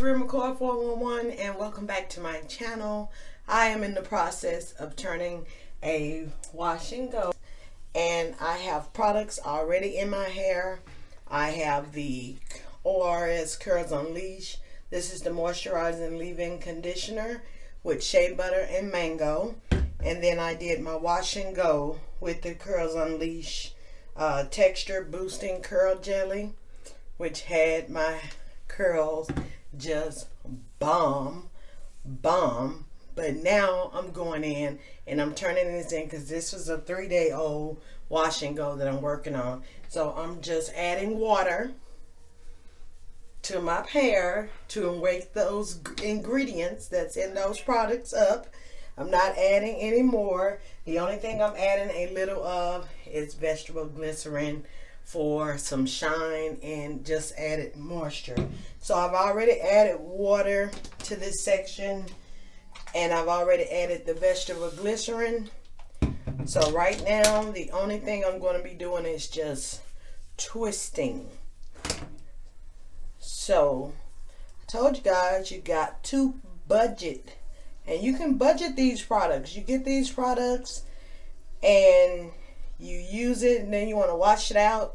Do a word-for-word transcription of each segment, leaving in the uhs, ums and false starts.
RealMcCoy four one one, and welcome back to my channel. I am in the process of turning a wash and go, and I have products already in my hair. I have the O R S Curls Unleashed. This is the moisturizing leave-in conditioner with shea butter and mango, and then I did my wash and go with the Curls Unleashed uh, Texture Boosting Curl Jelly, which had my curls just bomb bomb but now I'm going in and I'm turning this in because this was a three day old wash and go that I'm working on. So I'm just adding water to my hair to wake those ingredients that's in those products up. I'm not adding any more. The only thing I'm adding a little of is vegetable glycerin for some shine and just added moisture. So I've already added water to this section, and I've already added the vegetable glycerin. So right now the only thing I'm going to be doing is just twisting. So I told you guys, you got to budget, and you can budget these products. You get these products and you use it, and then you want to wash it out,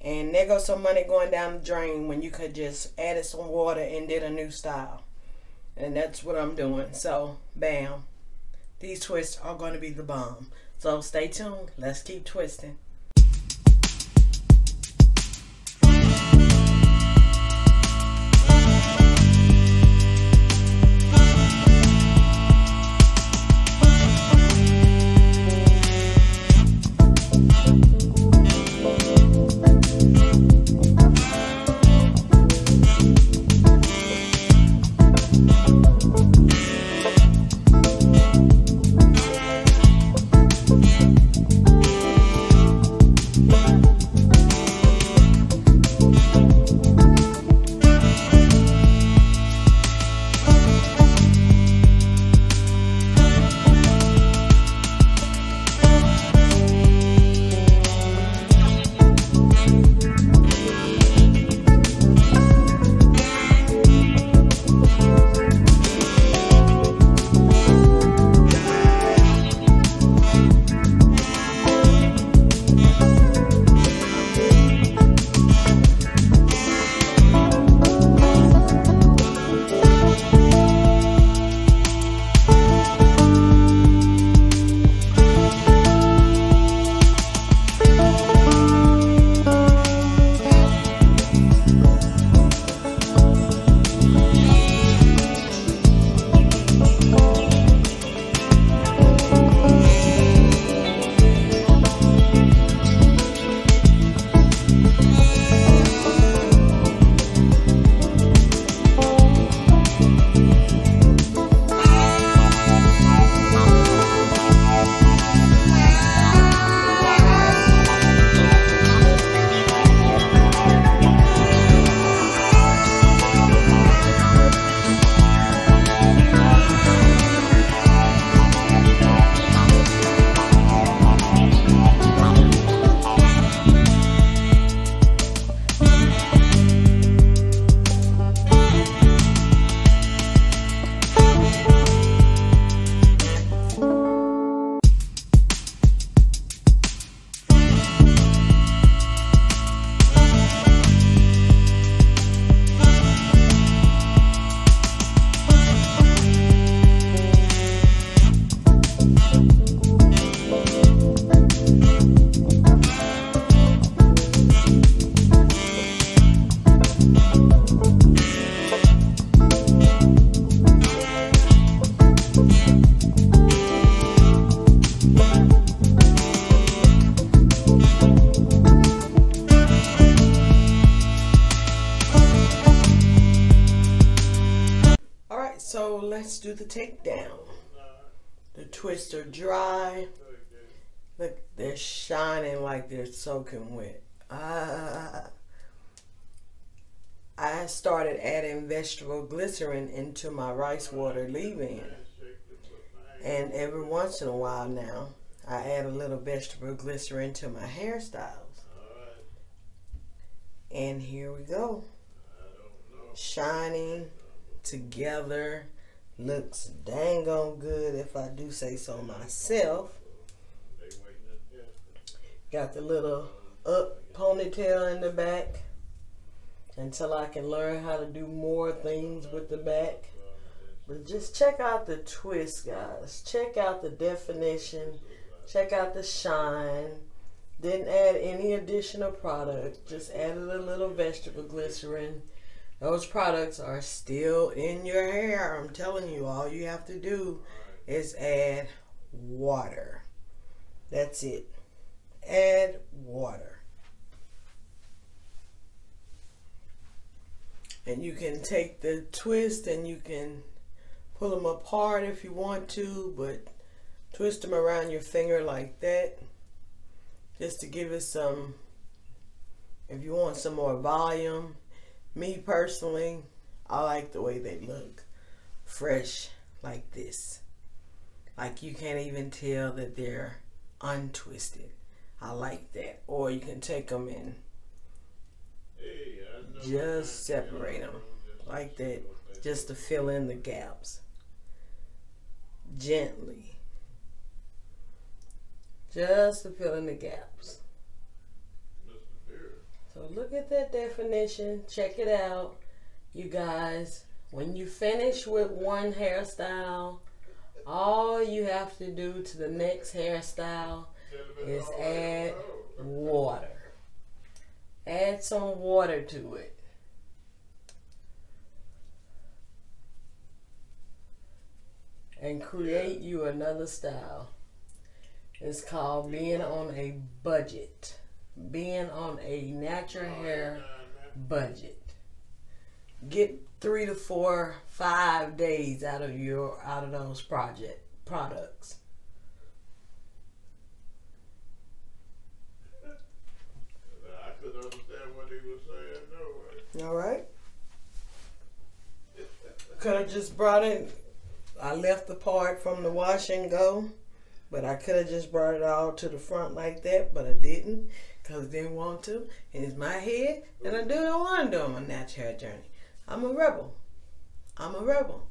and there goes some money going down the drain when you could just added some water and did a new style. And that's what I'm doing. So bam, these twists are going to be the bomb. So stay tuned, let's keep twisting. So let's do the takedown. The twists are dry. Look, they're shining like they're soaking wet. Uh, I started adding vegetable glycerin into my rice water leave-in, And every once in a while now, I add a little vegetable glycerin to my hairstyles. And here we go. Shining together. Looks dang on good, if I do say so myself. Got the little up ponytail in the back until I can learn how to do more things with the back. But just check out the twist, guys. Check out the definition. Check out the shine. Didn't add any additional product. Just added a little vegetable glycerin. Those products are still in your hair. I'm telling you, all you have to do is add water. That's it. Add water. And you can take the twist and you can pull them apart if you want to, but twist them around your finger like that, just to give it some, if you want some more volume. Me personally, I like the way they look fresh like this. Like you can't even tell that they're untwisted. I like that. Or you can take them and just separate them like that, just to fill in the gaps. Gently. Just to fill in the gaps. So look at that definition. Check it out, you guys. When you finish with one hairstyle, all you have to do to the next hairstyle is add water. Add some water to it. And create you another style. It's called being on a budget. Being on a natural hair budget. Get three to four, five days out of your out of those project products. I couldn't understand what he was saying. No way. All right. Could have just brought it. I left the part from the wash and go, but I could have just brought it all to the front like that, but I didn't. Because I didn't want to, and it's my head, and I don't want to do my natural hair journey. I'm a rebel. I'm a rebel.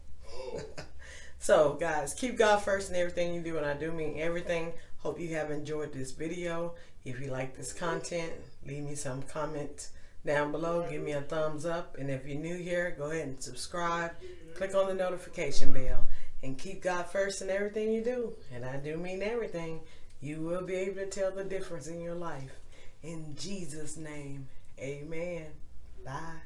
So, guys, keep God first in everything you do, and I do mean everything. Hope you have enjoyed this video. If you like this content, leave me some comments down below. Give me a thumbs up, and if you're new here, go ahead and subscribe. Click on the notification bell, and keep God first in everything you do, and I do mean everything. You will be able to tell the difference in your life. In Jesus' name, amen. Bye.